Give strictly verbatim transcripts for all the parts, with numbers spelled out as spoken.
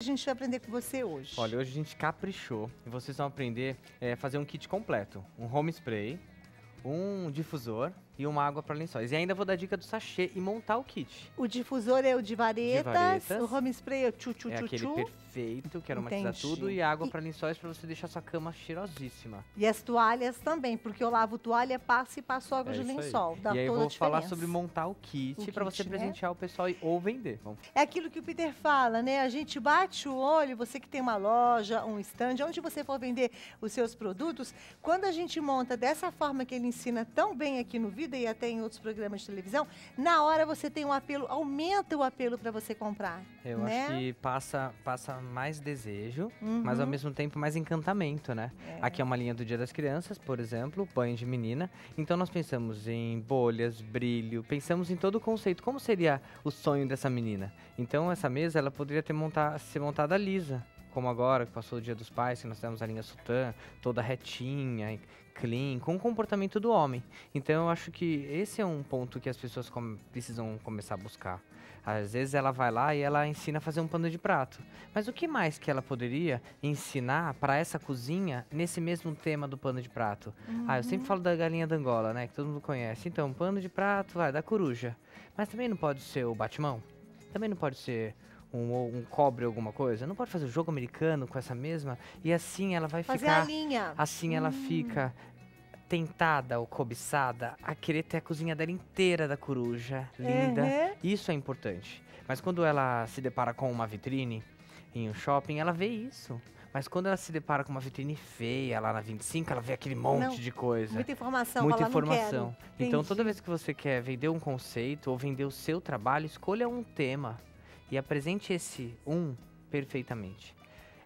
A gente vai aprender com você hoje. Olha, hoje a gente caprichou e vocês vão aprender a é, fazer um kit completo. Um home spray, um difusor e uma água para lençóis. E ainda vou dar dica do sachê e montar o kit. O difusor é o de varetas, de varetas. O home spray é o tchu-tchu-tchu-tchu. É aquele perfeito, que aromatizar tudo. E a água e... para lençóis para você deixar sua cama cheirosíssima. E as toalhas também, porque eu lavo toalha, passo e passo água é de lençol. Dá e aí toda eu vou falar sobre montar o kit para você, né, presentear o pessoal e, ou vender. Vamos. É aquilo que o Peter fala, né? A gente bate o olho, você que tem uma loja, um stand, onde você for vender os seus produtos. Quando a gente monta dessa forma que ele ensina tão bem aqui no Vida e até em outros programas de televisão, na hora você tem um apelo, aumenta o apelo para você comprar. Eu né? acho que passa, passa mais desejo, uhum. mas ao mesmo tempo mais encantamento, né? É. Aqui é uma linha do Dia das Crianças, por exemplo, banho de menina. Então nós pensamos em bolhas, brilho, pensamos em todo o conceito. Como seria o sonho dessa menina? Então essa mesa, ela poderia ter monta- ser montada lisa. Como agora, que passou o Dia dos Pais, que nós temos a linha sutã, toda retinha, clean, com o comportamento do homem. Então, eu acho que esse é um ponto que as pessoas com- precisam começar a buscar. Às vezes, ela vai lá e ela ensina a fazer um pano de prato. Mas o que mais que ela poderia ensinar para essa cozinha nesse mesmo tema do pano de prato? Uhum. Ah, eu sempre falo da galinha da Angola, né, que todo mundo conhece. Então, pano de prato, vai, da coruja. Mas também não pode ser o batimão? Também não pode ser... Um, um cobre, alguma coisa, não pode fazer o jogo americano com essa mesma, e assim ela vai fazer ficar... a linha. Assim hum. ela fica tentada ou cobiçada a querer ter a cozinha dela inteira da coruja, linda. Uhum. Isso é importante. Mas quando ela se depara com uma vitrine em um shopping, ela vê isso. Mas quando ela se depara com uma vitrine feia lá na vinte e cinco, ela vê aquele monte não, de coisa. Muita informação, muita informação. Então, toda vez que você quer vender um conceito ou vender o seu trabalho, escolha um tema. E apresente esse um perfeitamente.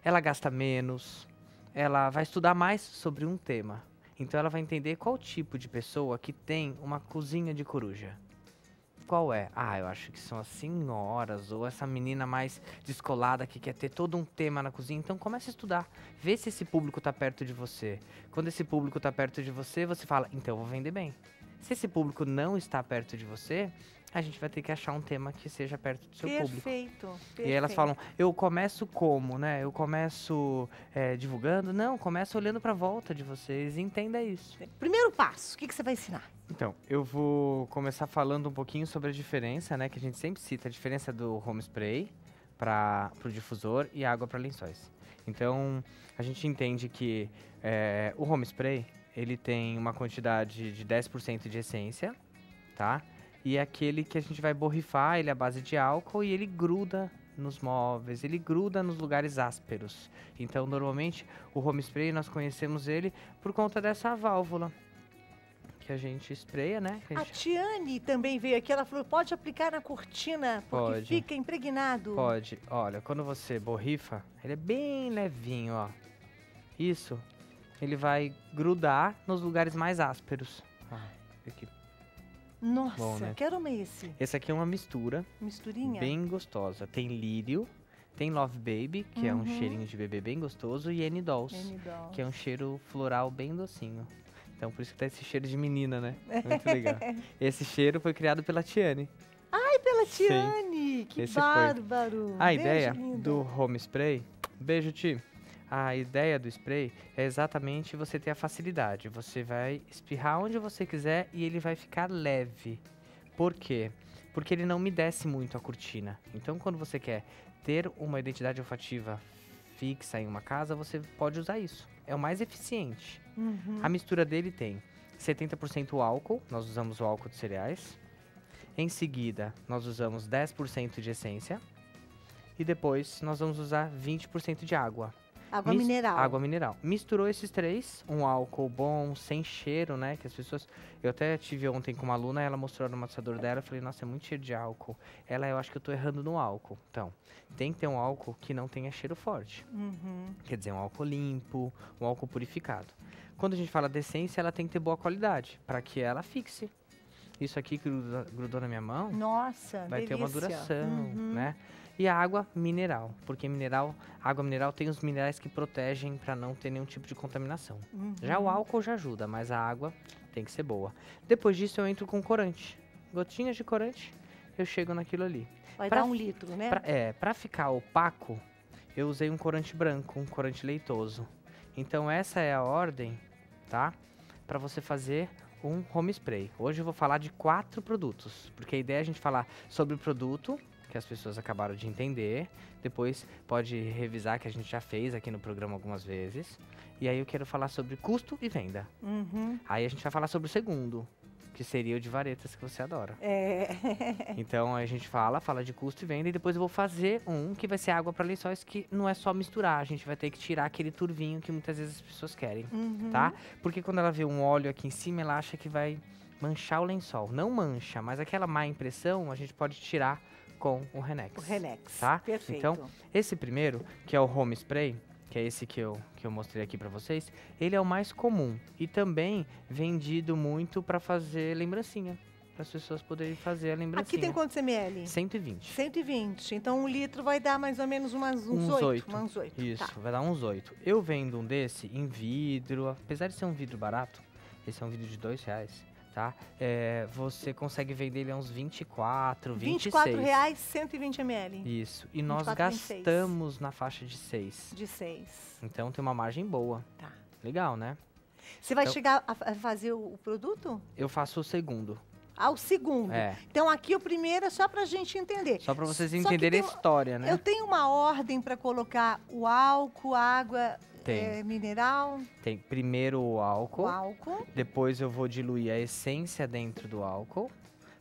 Ela gasta menos, ela vai estudar mais sobre um tema. Então ela vai entender qual tipo de pessoa que tem uma cozinha de coruja. Qual é? Ah, eu acho que são as senhoras ou essa menina mais descolada que quer ter todo um tema na cozinha. Então comece a estudar, vê se esse público está perto de você. Quando esse público está perto de você, você fala, então eu vou vender bem. Se esse público não está perto de você, a gente vai ter que achar um tema que seja perto do seu perfeito, público. Perfeito. E aí elas falam, eu começo como, né? Eu começo é, divulgando? Não, começo olhando para a volta de vocês, entenda isso. Primeiro passo, o que, que você vai ensinar? Então, eu vou começar falando um pouquinho sobre a diferença, né? Que a gente sempre cita, a diferença do home spray para o difusor e água para lençóis. Então, a gente entende que é, o home spray... Ele tem uma quantidade de dez por cento de essência, tá? E é aquele que a gente vai borrifar, ele é à base de álcool e ele gruda nos móveis, ele gruda nos lugares ásperos. Então, normalmente, o home spray, nós conhecemos ele por conta dessa válvula que a gente espreia, né? A, gente... a Tiane também veio aqui, ela falou, pode aplicar na cortina, porque pode. Fica impregnado. Pode. Olha, quando você borrifa, ele é bem levinho, ó. Isso. Ele vai grudar nos lugares mais ásperos. Ah, aqui. Nossa, bom, né? Quero um esse. Esse aqui é uma mistura. Misturinha? Bem gostosa. Tem lírio, tem Love Baby, que uhum. é um cheirinho de bebê bem gostoso, e N-Dolls, que é um cheiro floral bem docinho. Então, por isso que tá esse cheiro de menina, né? Muito legal. Esse cheiro foi criado pela Tiane. Ai, pela Tiane! Sim. Que esse bárbaro! Foi. A beijo ideia lindo. Do home spray... Beijo, Ti. A ideia do spray é exatamente você ter a facilidade. Você vai espirrar onde você quiser e ele vai ficar leve. Por quê? Porque ele não umedece muito a cortina. Então, quando você quer ter uma identidade olfativa fixa em uma casa, você pode usar isso. É o mais eficiente. Uhum. A mistura dele tem setenta por cento álcool, nós usamos o álcool de cereais. Em seguida, nós usamos dez por cento de essência. E depois, nós vamos usar vinte por cento de água. Água Mis- mineral. Água mineral. Misturou esses três, um álcool bom, sem cheiro, né? Que as pessoas... Eu até tive ontem com uma aluna, ela mostrou no aromatizador dela, eu falei, nossa, é muito cheiro de álcool. Ela, eu acho que eu tô errando no álcool. Então, tem que ter um álcool que não tenha cheiro forte. Uhum. Quer dizer, um álcool limpo, um álcool purificado. Quando a gente fala de essência, ela tem que ter boa qualidade, para que ela fixe. Isso aqui que gruda, grudou na minha mão... Nossa, vai delícia. Ter uma duração, uhum. né? E a água mineral, porque mineral, água mineral tem os minerais que protegem para não ter nenhum tipo de contaminação. Uhum. Já o álcool já ajuda, mas a água tem que ser boa. Depois disso eu entro com corante, gotinhas de corante, eu chego naquilo ali. Vai pra, dar um litro, né? Pra, é, para ficar opaco, eu usei um corante branco, um corante leitoso. Então essa é a ordem, tá? Para você fazer um home spray. Hoje eu vou falar de quatro produtos, porque a ideia é a gente falar sobre o produto, que as pessoas acabaram de entender. Depois pode revisar, que a gente já fez aqui no programa algumas vezes. E aí eu quero falar sobre custo e venda. Uhum. Aí a gente vai falar sobre o segundo, que seria o de varetas, que você adora. É. Então a gente fala, fala de custo e venda. E depois eu vou fazer um que vai ser água para lençóis, que não é só misturar. A gente vai ter que tirar aquele turvinho que muitas vezes as pessoas querem, uhum. tá? Porque quando ela vê um óleo aqui em cima, ela acha que vai manchar o lençol. Não mancha, mas aquela má impressão a gente pode tirar com o Renex. O Renex, tá? Perfeito. Então, esse primeiro, que é o Home Spray, que é esse que eu, que eu mostrei aqui pra vocês, ele é o mais comum e também vendido muito pra fazer lembrancinha, para as pessoas poderem fazer a lembrancinha. Aqui tem quantos ml? cento e vinte. cento e vinte. Então, um litro vai dar mais ou menos umas, uns, uns oito. oito. Uns oito. Isso, tá. Vai dar uns oito. Eu vendo um desse em vidro, apesar de ser um vidro barato, esse é um vidro de dois reais. Tá? É, você consegue vender ele a uns vinte e quatro, vinte e seis. vinte e quatro reais, cento e vinte mililitros. Isso. E nós gastamos vinte e seis. Na faixa de seis. De seis. Então tem uma margem boa. Tá. Legal, né? Você vai então, chegar a fazer o produto? Eu faço o segundo. Ah, o segundo. É. Então aqui o primeiro é só pra gente entender. Só pra vocês entenderem a história, né? Eu tenho uma ordem pra colocar o álcool, a água... Tem. É, mineral? Tem. Primeiro o álcool. O álcool. Depois eu vou diluir a essência dentro do álcool.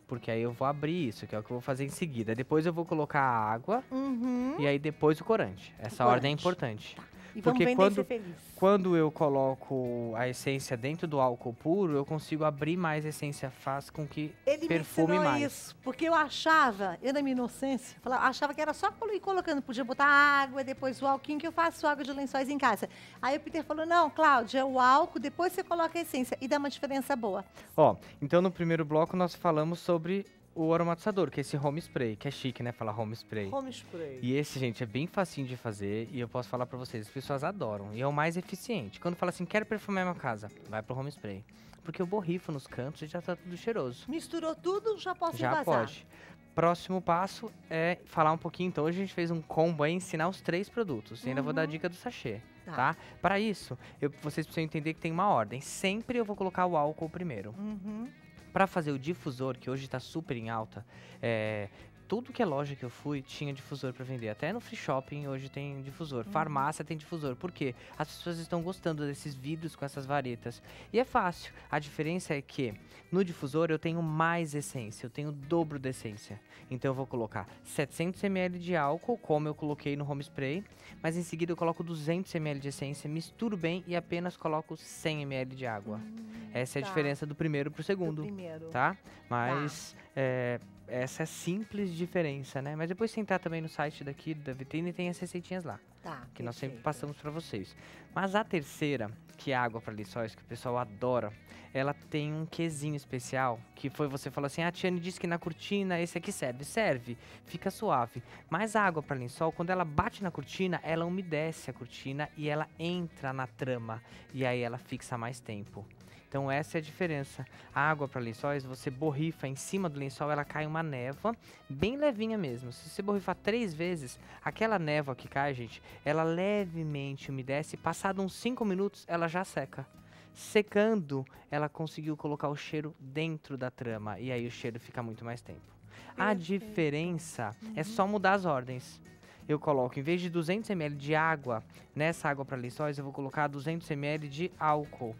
Porque aí eu vou abrir isso, que é o que eu vou fazer em seguida. Depois eu vou colocar a água. Uhum. E aí depois o corante. Essa o ordem corante. É importante. Tá. E porque vamos quando, ser feliz. Quando eu coloco a essência dentro do álcool puro, eu consigo abrir mais a essência, faz com que ele perfume me mais. Isso, porque eu achava, eu na minha inocência, falava, achava que era só ir colocando, podia botar água, depois o álcool, que eu faço água de lençóis em casa. Aí o Peter falou, não, Cláudia, é o álcool, depois você coloca a essência e dá uma diferença boa. Ó, então no primeiro bloco nós falamos sobre... o aromatizador, que é esse home spray, que é chique, né? Falar home spray. Home spray. E esse, gente, é bem facinho de fazer e eu posso falar pra vocês, as pessoas adoram. E é o mais eficiente. Quando fala assim, quero perfumar minha casa, vai pro home spray. Porque eu borrifo nos cantos e já tá tudo cheiroso. Misturou tudo, já posso já vazar. Já pode. Próximo passo é falar um pouquinho, então hoje a gente fez um combo aí, ensinar os três produtos. E ainda uhum. vou dar a dica do sachê, tá? tá? Para isso, eu, vocês precisam entender que tem uma ordem. Sempre eu vou colocar o álcool primeiro. Uhum. Para fazer o difusor, que hoje está super em alta, é, tudo que é loja que eu fui tinha difusor para vender. Até no free shopping hoje tem difusor, uhum. farmácia tem difusor. Por quê? As pessoas estão gostando desses vidros com essas varetas. E é fácil. A diferença é que no difusor eu tenho mais essência, eu tenho o dobro da essência. Então eu vou colocar setecentos mililitros de álcool, como eu coloquei no home spray, mas em seguida eu coloco duzentos mililitros de essência, misturo bem e apenas coloco cem mililitros de água. Uhum. Essa é tá. a diferença do primeiro pro segundo, primeiro. tá? Mas tá. É, essa é simples diferença, né? Mas depois você entrar também no site daqui da vitrine, tem as receitinhas lá, tá, que nós sempre passamos para vocês. Mas a terceira, que é a água para lençóis, que o pessoal adora, ela tem um quezinho especial, que foi você falar assim, ah, a Tiane disse que na cortina esse aqui serve. Serve, fica suave. Mas a água para lençol, quando ela bate na cortina, ela umedece a cortina e ela entra na trama. E aí ela fixa mais tempo. Então essa é a diferença. A água para lençóis, você borrifa em cima do lençol, ela cai uma névoa, bem levinha mesmo. Se você borrifar três vezes, aquela névoa que cai, gente, ela levemente umedece. Passado uns cinco minutos, ela já seca. Secando, ela conseguiu colocar o cheiro dentro da trama. E aí o cheiro fica muito mais tempo. Perfeito. A diferença uhum. é só mudar as ordens. Eu coloco, em vez de duzentos mililitros de água, nessa água para lençóis, eu vou colocar duzentos mililitros de álcool.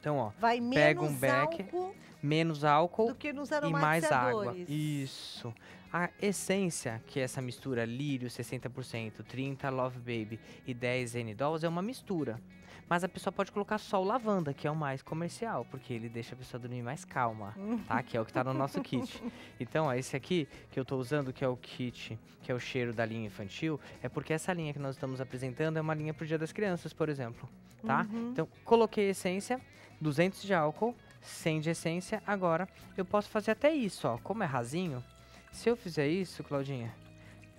Então, ó, vai pega um beck, álcool menos álcool do que nos e mais água. Isso. A essência, que é essa mistura lírio sessenta por cento, trinta por cento Love Baby e dez N-Dolls, é uma mistura. Mas a pessoa pode colocar só o lavanda, que é o mais comercial, porque ele deixa a pessoa dormir mais calma, tá? Que é o que tá no nosso kit. Então, ó, esse aqui que eu tô usando, que é o kit, que é o cheiro da linha infantil, é porque essa linha que nós estamos apresentando é uma linha pro Dia das Crianças, por exemplo, tá? Uhum. Então, coloquei essência, duzentos de álcool, cem de essência. Agora, eu posso fazer até isso, ó. Como é rasinho, se eu fizer isso, Claudinha,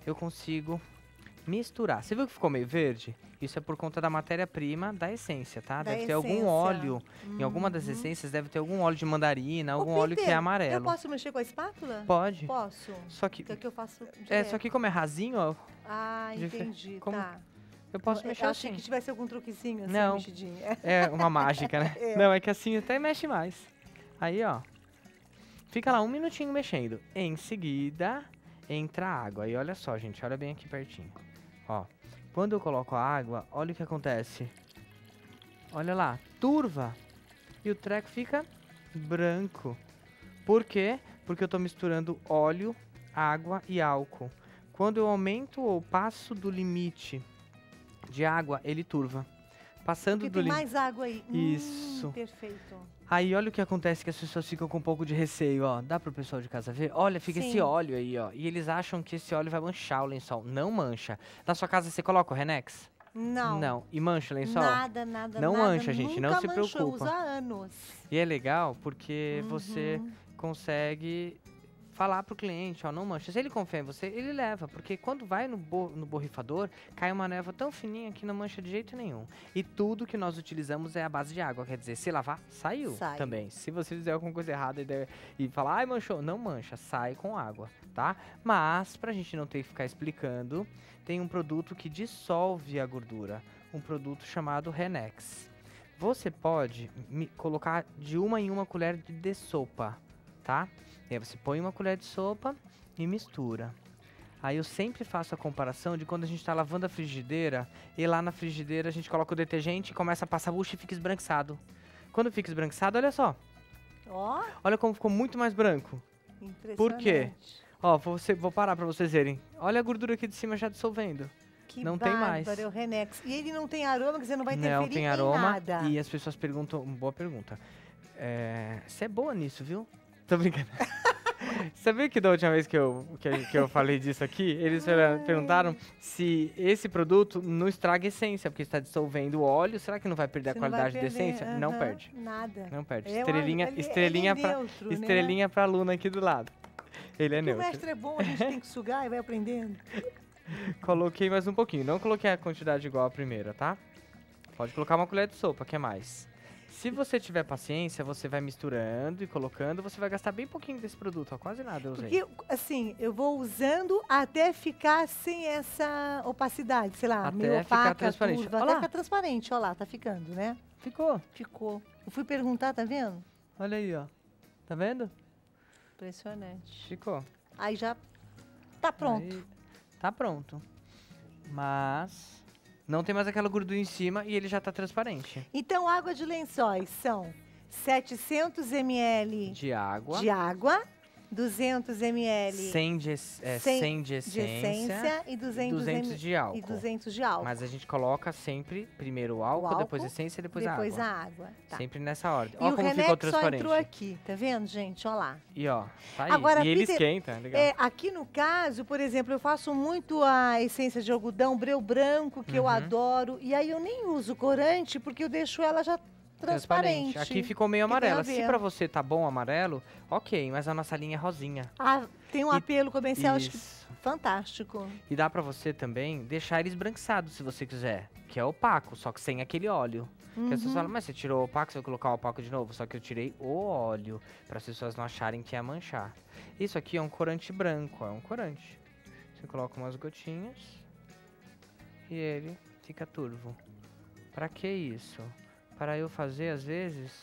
eu consigo... misturar. Você viu que ficou meio verde? Isso é por conta da matéria-prima da essência, tá? Da deve essência. Ter algum óleo. Uhum. Em alguma das essências deve ter algum óleo de mandarina, algum Ô, Peter, óleo que é amarelo. Eu posso mexer com a espátula? Pode. Posso. Só que, que, é, que eu faço é, só que como é rasinho, ó, Ah, entendi, como... tá. Eu posso mexer eu assim. Eu achei que tivesse algum truquezinho assim, não, mexidinha. É uma mágica, né? É. Não, é que assim até mexe mais. Aí, ó. Fica lá um minutinho mexendo. Em seguida, entra a água. E olha só, gente, olha bem aqui pertinho. Ó, quando eu coloco a água, olha o que acontece. Olha lá, turva. E o treco fica branco. Por quê? Porque eu tô misturando óleo, água e álcool. Quando eu aumento ou passo do limite de água, ele turva. Passando Porque do limite. mais água aí. Isso. Hum, perfeito. Aí olha o que acontece, que as pessoas ficam com um pouco de receio, ó. Dá pro pessoal de casa ver? Olha, fica Sim. esse óleo aí, ó. E eles acham que esse óleo vai manchar o lençol. Não mancha. Na sua casa você coloca o Renex? Não. Não. E mancha o lençol? Nada, nada, não nada. Não mancha, gente. Nunca não se manchou, preocupa. Usa anos. E é legal porque uhum. você consegue falar pro cliente, ó, não mancha. Se ele confia em você, ele leva. Porque quando vai no, bo no borrifador, cai uma névoa tão fininha que não mancha de jeito nenhum. E tudo que nós utilizamos é a base de água. Quer dizer, se lavar, saiu sai. também. Se você fizer alguma coisa errada e, der, e falar, ai, manchou, não mancha, sai com água, tá? Mas, pra gente não ter que ficar explicando, tem um produto que dissolve a gordura. Um produto chamado Renex. Você pode colocar de uma em uma colher de, de sopa, tá? E aí você põe uma colher de sopa e mistura. Aí eu sempre faço a comparação de quando a gente está lavando a frigideira e lá na frigideira a gente coloca o detergente, começa a passar a bucha e fica esbranquiçado. Quando fica esbranquiçado, olha só. Ó. Olha como ficou muito mais branco. Impressionante. Por quê? Ó, vou, vou parar para vocês verem. Olha a gordura aqui de cima já dissolvendo. Que não bárbaro, tem mais. É o Renex. E ele não tem aroma, que você não vai interferir não tem aroma, em nada. E as pessoas perguntam, boa pergunta. É, você é boa nisso, viu? Tô brincando. Sabia que da última vez que eu, que, que eu falei disso aqui, eles Ai. perguntaram se esse produto não estraga a essência, porque está dissolvendo o óleo, será que não vai perder Você a qualidade perder, da essência? Uh -huh, não perde. Nada. Não perde. É estrelinha óleo, estrelinha é para estrelinha né? Luna aqui do lado. Ele é neutro. O mestre é bom, a gente tem que sugar e vai aprendendo. Coloquei mais um pouquinho. Não coloquei a quantidade igual à primeira, tá? Pode colocar uma colher de sopa, que é mais. Se você tiver paciência, você vai misturando e colocando, você vai gastar bem pouquinho desse produto, ó, quase nada eu usei. Porque, assim, eu vou usando até ficar sem essa opacidade, sei lá, até ficar transparente. Curva, até ficar transparente, ó lá, tá ficando, né? Ficou. Ficou. Eu fui perguntar, tá vendo? Olha aí, ó. Tá vendo? Impressionante. Ficou. Aí já tá pronto. Aí, tá pronto. Mas... não tem mais aquela gordura em cima e ele já está transparente. Então, água de lençóis são setecentos mililitros de água, de água duzentos mililitros cem de, é, cem de essência, de essência e duzentos, duzentos de álcool. E duzentos de álcool. Mas a gente coloca sempre primeiro o álcool, o álcool depois a essência e depois, depois a água. Depois a água. Tá. Sempre nessa ordem. E olha o como ficou transparente. Só entrou aqui, tá vendo, gente? Olha lá. E ó, tá aí. Agora, e ele Peter, esquenta, legal. É, aqui no caso, por exemplo, eu faço muito a essência de algodão, breu branco, que uhum. eu adoro. E aí eu nem uso corante, porque eu deixo ela já... transparente. transparente. Aqui ficou meio amarela. Se pra você tá bom amarelo, ok, mas a nossa linha é rosinha. Ah, tem um e, apelo comercial, acho que fantástico. E dá pra você também deixar ele esbranquiçado, se você quiser, que é opaco, só que sem aquele óleo. Uhum. Que as pessoas falam, mas você tirou o opaco, você vai colocar o opaco de novo? Só que eu tirei o óleo, para as pessoas não acharem que ia manchar. Isso aqui é um corante branco, é um corante. Você coloca umas gotinhas e ele fica turvo. Pra que isso? Para eu fazer, às vezes,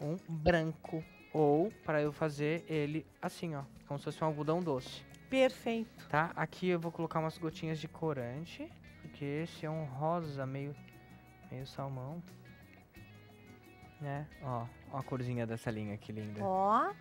um branco. Ou para eu fazer ele assim, ó. Como se fosse um algodão doce. Perfeito. Tá? Aqui eu vou colocar umas gotinhas de corante. Porque esse é um rosa meio, meio salmão. Né? Ó, ó a corzinha dessa linha, que linda. Ó.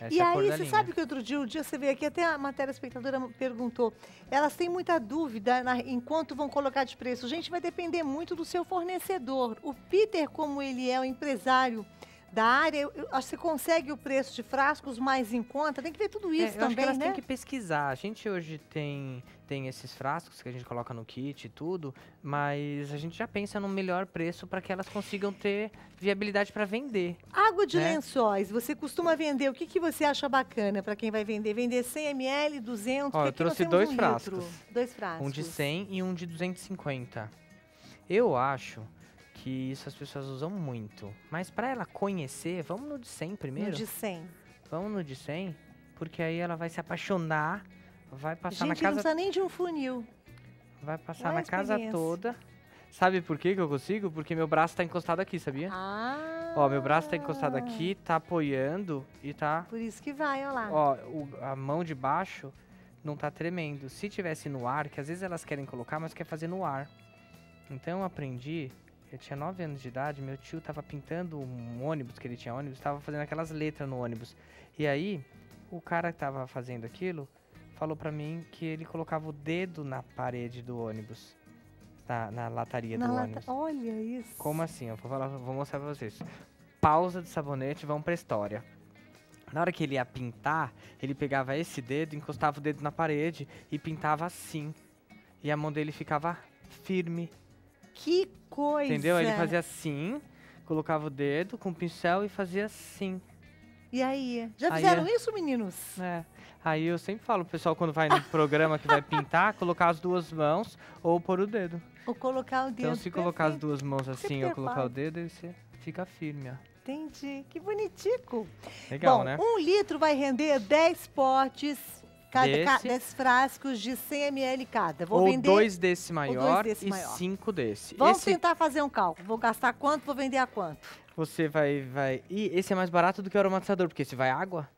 Essa e é aí, você linha. sabe que outro dia, um dia você veio aqui, até a matéria espectadora perguntou, elas têm muita dúvida na, em quanto vão colocar de preço. Gente, vai depender muito do seu fornecedor. O Peter, como ele é o empresário da área, eu, eu, você consegue o preço de frascos mais em conta? Tem que ver tudo isso é, eu também, acho que elas né? têm que pesquisar. A gente hoje tem, tem esses frascos que a gente coloca no kit e tudo, mas a gente já pensa no melhor preço para que elas consigam ter viabilidade para vender. Água de né? lençóis, você costuma vender, o que, que você acha bacana para quem vai vender? Vender cem mililitros, duzentos? Ó, eu trouxe dois um frascos. Litro. Dois frascos. Um de cem e um de duzentos e cinquenta. Eu acho... que isso as pessoas usam muito. Mas para ela conhecer, vamos no de cem primeiro? No de cem. Vamos no de cem, porque aí ela vai se apaixonar, Vai passar na casa... Gente, não precisa nem de um funil. Vai passar na casa toda. Sabe por que que eu consigo? Porque meu braço tá encostado aqui, sabia? Ah! Ó, meu braço tá encostado aqui, tá apoiando e tá... Por isso que vai, ó lá. Ó, o, a mão de baixo não tá tremendo. Se tivesse no ar, que às vezes elas querem colocar, mas quer fazer no ar. Então eu aprendi... Eu tinha nove anos de idade, meu tio tava pintando um ônibus, que ele tinha ônibus, tava fazendo aquelas letras no ônibus. E aí, o cara que tava fazendo aquilo, falou pra mim que ele colocava o dedo na parede do ônibus. Na, na lataria na do lata... ônibus. Olha isso! Como assim? Eu vou, falar, vou mostrar pra vocês. Pausa de sabonete, vamos pra história. Na hora que ele ia pintar, ele pegava esse dedo, encostava o dedo na parede e pintava assim. E a mão dele ficava firme. Que coisa! Entendeu? Aí ele fazia assim, colocava o dedo com o pincel e fazia assim. E aí? Já fizeram aí, isso, meninos? É. Aí eu sempre falo pro pessoal, quando vai no programa que vai pintar, colocar as duas mãos ou pôr o dedo. Ou colocar o dedo. Então, se colocar perfeito. As duas mãos assim ou colocar o dedo, aí você fica firme, ó. Entendi. Que bonitico. Legal, bom, né? Um litro vai render dez potes... Cada, desse, ca, desses frascos de cem mililitros cada. Vou ou vender, dois desse maior dois desse e maior. cinco desse. Vamos esse... tentar fazer um cálculo. Vou gastar quanto, vou vender a quanto? Você vai... vai... E esse é mais barato do que o aromatizador, porque se vai água,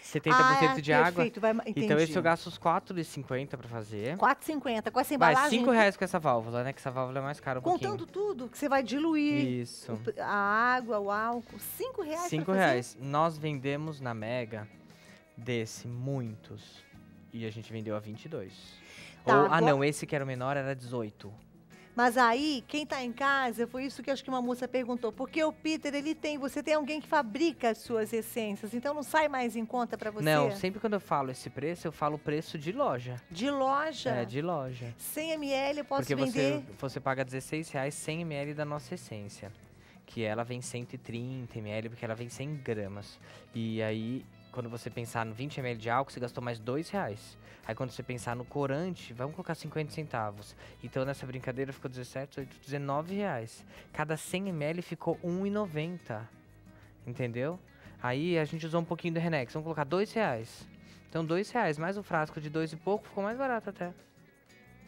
setenta por cento ah, de perfeito, água. Vai... Então esse eu gasto os quatro reais e cinquenta centavos pra fazer. quatro reais e cinquenta centavos, com essa embalagem... Vai, cinco reais com essa válvula, né? Que essa válvula é mais cara um Contando pouquinho. Contando tudo, que você vai diluir. Isso. A água, o álcool. cinco reais cinco reais. Nós vendemos na Mega... Desse, muitos. E a gente vendeu a vinte e dois. Tá, Ou, ah, não, esse que era o menor era dezoito. Mas aí, quem tá em casa, foi isso que acho que uma moça perguntou. Porque o Peter, ele tem, você tem alguém que fabrica as suas essências, então não sai mais em conta pra você? Não, sempre quando eu falo esse preço, eu falo preço de loja. De loja? É, de loja. cem mililitros eu posso porque vender? Porque você, você paga dezesseis reais cem mililitros da nossa essência. Que ela vem cento e trinta mililitros, porque ela vem cem gramas. E aí... Quando você pensar no vinte mililitros de álcool, você gastou mais dois reais. Aí quando você pensar no corante, vamos colocar cinquenta centavos. Então nessa brincadeira ficou dezessete, dezoito, dezenove reais. Cada cem mililitros ficou um real e noventa centavos. Entendeu? Aí a gente usou um pouquinho do Renex, vamos colocar dois reais. Então dois reais mais um frasco de dois e pouco ficou mais barato até.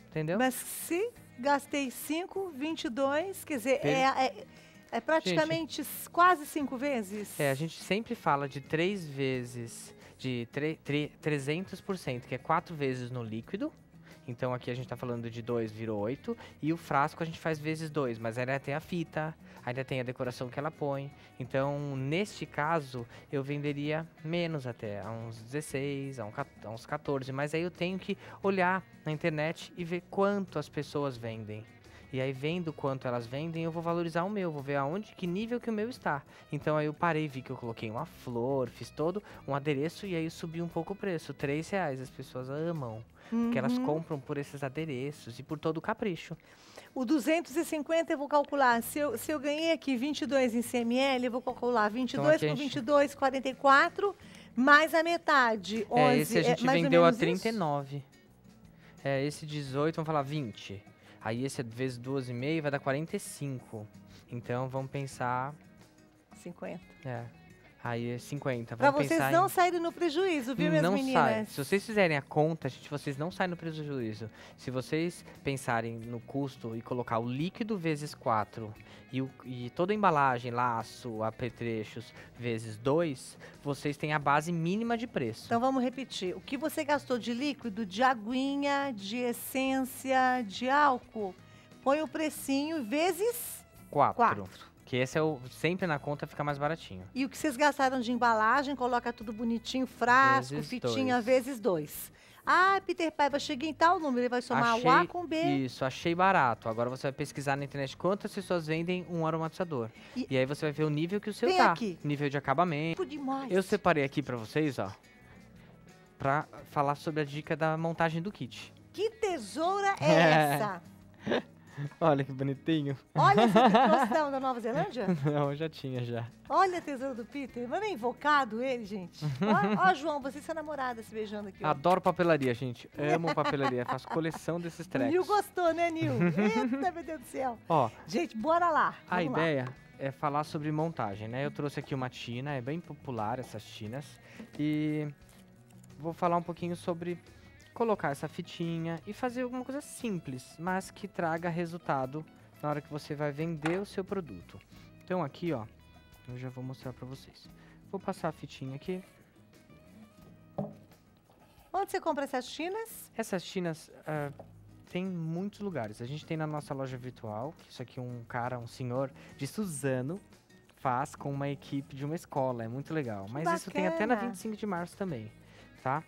Entendeu? Mas se gastei cinco, vinte e dois, quer dizer, é... é... É praticamente gente, quase cinco vezes? É, a gente sempre fala de três vezes, de trezentos por cento, que é quatro vezes no líquido. Então aqui a gente tá falando de dois, virou oito. E o frasco a gente faz vezes dois, mas ainda tem a fita, ainda tem a decoração que ela põe. Então, neste caso, eu venderia menos até, a uns dezesseis, a uns quatorze. Mas aí eu tenho que olhar na internet e ver quanto as pessoas vendem. E aí, vendo quanto elas vendem, eu vou valorizar o meu. Vou ver aonde, que nível que o meu está. Então, aí eu parei, vi que eu coloquei uma flor, fiz todo um adereço e aí eu subi um pouco o preço. Três reais, as pessoas amam. Uhum. Porque elas compram por esses adereços e por todo o capricho. O duzentos e cinquenta eu vou calcular. Se eu, se eu ganhei aqui vinte e dois em cem mililitros, eu vou calcular vinte e dois então, por vinte e dois, gente... quarenta e quatro, mais a metade, onze. É, esse a gente é, vendeu a trinta e nove. É, esse dezoito, vamos falar vinte. Aí esse é vezes doze e meio vai dar quarenta e cinco. Então vamos pensar... cinquenta. É. Aí é cinquenta. Vamos pra vocês não em... saírem no prejuízo, viu, minhas não meninas? Sai. Se vocês fizerem a conta, gente, vocês não saem no prejuízo. Se vocês pensarem no custo e colocar o líquido vezes quatro e, o, e toda a embalagem, laço, apetrechos, vezes dois, vocês têm a base mínima de preço. Então vamos repetir. O que você gastou de líquido, de aguinha, de essência, de álcool, põe o precinho vezes quatro. Que esse é o sempre na conta fica mais baratinho. E o que vocês gastaram de embalagem, coloca tudo bonitinho, frasco, vezes fitinha, dois. Vezes dois. Ah, Peter Paiva, cheguei em tal número, ele vai somar achei, o A com o B. Isso, achei barato. Agora você vai pesquisar na internet quantas pessoas vendem um aromatizador. E, e aí você vai ver o nível que o seu tá. Aqui. Nível de acabamento. Demais. Eu separei aqui pra vocês, ó, pra falar sobre a dica da montagem do kit. Que tesoura é, é. essa? Olha que bonitinho. Olha, você trouxe da, da Nova Zelândia? Não, eu já tinha, já. Olha a tesoura do Peter. Mas não é invocado ele, gente? Ó, ó, João, você e sua namorada se beijando aqui. Ó. Adoro papelaria, gente. Amo papelaria. Faço coleção desses tracks. Nil gostou, né, Nil? Eita, meu Deus do céu. Ó, gente, bora lá. Vamos a ideia lá. É falar sobre montagem, né? Eu trouxe aqui uma tina. É bem popular essas tinas. E vou falar um pouquinho sobre... colocar essa fitinha e fazer alguma coisa simples, mas que traga resultado na hora que você vai vender o seu produto. Então aqui, ó, eu já vou mostrar pra vocês. Vou passar a fitinha aqui. Onde você compra essas tinas? Essas tinas uh, tem muitos lugares. A gente tem na nossa loja virtual, que isso aqui um cara, um senhor de Suzano, faz com uma equipe de uma escola. É muito legal. Mas bacana. Isso tem até na vinte e cinco de março também, tá?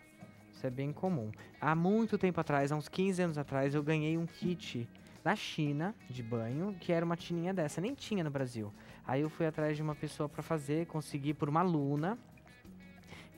Isso é bem comum. Há muito tempo atrás, há uns quinze anos atrás, eu ganhei um kit na China de banho, que era uma tininha dessa. Nem tinha no Brasil. Aí eu fui atrás de uma pessoa pra fazer, consegui por uma aluna.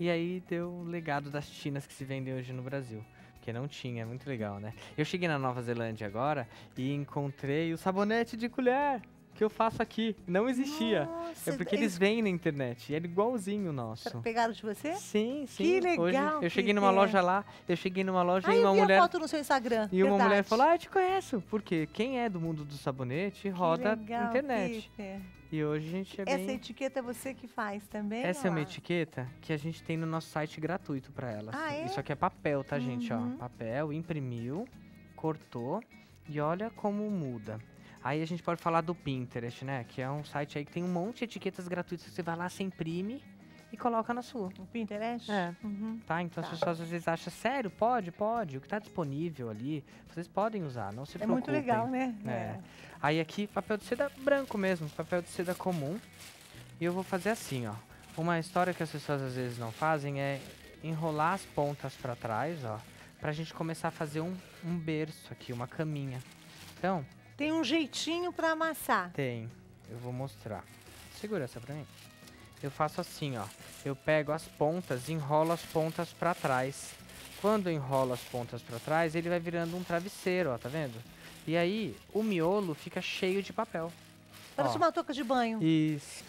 E aí deu o legado das tinas que se vendem hoje no Brasil. Porque não tinha, muito legal, né? Eu cheguei na Nova Zelândia agora e encontrei o sabonete de colher que eu faço aqui. Não existia. Nossa, é porque eles vêm na internet. Era igualzinho o nosso. Pegaram de você? Sim, sim. Que legal. Hoje, eu cheguei numa loja lá, eu cheguei numa loja ah, e uma mulher... Ah, eu vi a foto no seu Instagram. E verdade. Uma mulher falou, ah, eu te conheço. Porque quem é do mundo do sabonete roda legal, internet. Peter. E hoje a gente é essa bem... Essa etiqueta é você que faz também? Essa é uma lá? Etiqueta que a gente tem no nosso site gratuito para elas. Ah, é? Isso aqui é papel, tá, uhum. gente? Ó, papel, imprimiu, cortou e olha como muda. Aí a gente pode falar do Pinterest, né? Que é um site aí que tem um monte de etiquetas gratuitas. Você vai lá, você imprime e coloca na sua. O Pinterest? É. Uhum. Tá, então tá. As pessoas às vezes acham, sério, pode, pode. O que tá disponível ali, vocês podem usar, não se preocupem. É muito legal, né? É. É. Aí aqui, papel de seda branco mesmo, papel de seda comum. E eu vou fazer assim, ó. Uma história que as pessoas às vezes não fazem é enrolar as pontas pra trás, ó. Pra gente começar a fazer um, um berço aqui, uma caminha. Então... Tem um jeitinho pra amassar. Tem. Eu vou mostrar. Segura essa pra mim. Eu faço assim, ó. Eu pego as pontas e enrolo as pontas pra trás. Quando eu enrolo as pontas pra trás, ele vai virando um travesseiro, ó. Tá vendo? E aí, o miolo fica cheio de papel. Parece ó. Uma touca de banho. Isso.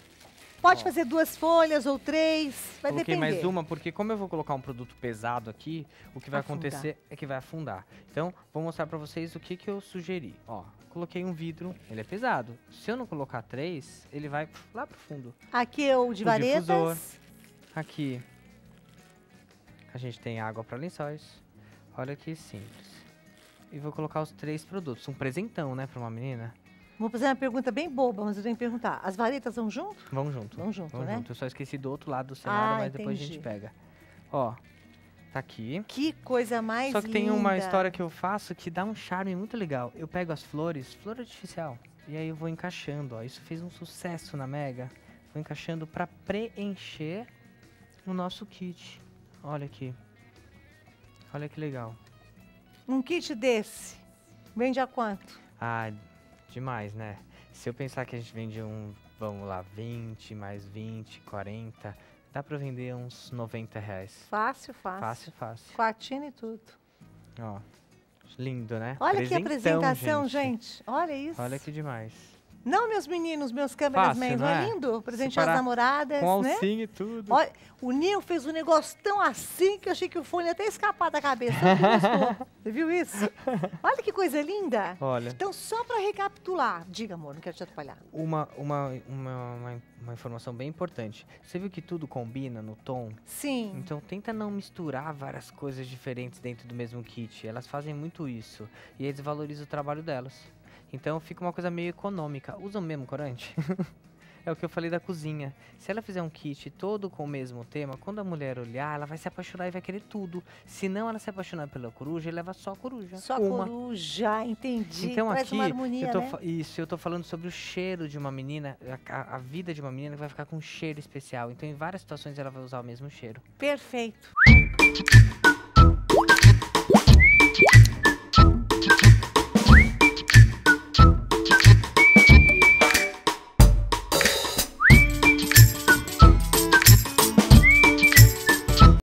Pode ó. Fazer duas folhas ou três. Vai Coloquei depender. Mais uma, porque como eu vou colocar um produto pesado aqui, o que vai afundar. Acontecer é que vai afundar. Então, vou mostrar pra vocês o que, que eu sugeri, ó. Coloquei um vidro, ele é pesado. Se eu não colocar três, ele vai lá pro fundo. Aqui é o de varetas. Difusor. Aqui a gente tem água para lençóis. Olha que simples. E vou colocar os três produtos. Um presentão, né, para uma menina. Vou fazer uma pergunta bem boba, mas eu tenho que perguntar. As varetas vão junto? Vão junto. Vão junto, vão né? Junto. Eu só esqueci do outro lado do cenário, ah, mas entendi. Depois a gente pega. Ó. Tá aqui. Que coisa mais linda. Só que linda. Tem uma história que eu faço que dá um charme muito legal. Eu pego as flores, flor artificial, e aí eu vou encaixando, ó. Isso fez um sucesso na Mega. Vou encaixando pra preencher no nosso kit. Olha aqui. Olha que legal. Um kit desse, vende a quanto? Ah, demais, né? Se eu pensar que a gente vende um, vamos lá, vinte, mais vinte, quarenta... Dá pra vender uns noventa reais. Fácil, fácil. Fácil, fácil. Com a tina e tudo. Ó, lindo, né? Olha presentão, que apresentação, gente. gente. Olha isso. Olha que demais. Não, meus meninos, meus cameramen, não é? É lindo? Presentear as namoradas, com né? Com alcinha e tudo. Olha, o Nil fez um negócio tão assim que eu achei que o fone ia até escapar da cabeça. Você viu isso? Olha que coisa linda. Olha. Então, só para recapitular. Diga, amor, não quero te atrapalhar. Uma, uma, uma, uma, uma informação bem importante. Você viu que tudo combina no tom? Sim. Então, tenta não misturar várias coisas diferentes dentro do mesmo kit. Elas fazem muito isso. E eles valorizam o trabalho delas. Então fica uma coisa meio econômica. Usa o mesmo corante? É o que eu falei da cozinha. Se ela fizer um kit todo com o mesmo tema, quando a mulher olhar, ela vai se apaixonar e vai querer tudo. Se não ela se apaixonar pela coruja, ela leva só a coruja. Só uma. Coruja, entendi. Então traz aqui, uma harmonia, eu tô, né? Isso, eu tô falando sobre o cheiro de uma menina, a, a vida de uma menina que vai ficar com um cheiro especial. Então em várias situações ela vai usar o mesmo cheiro. Perfeito.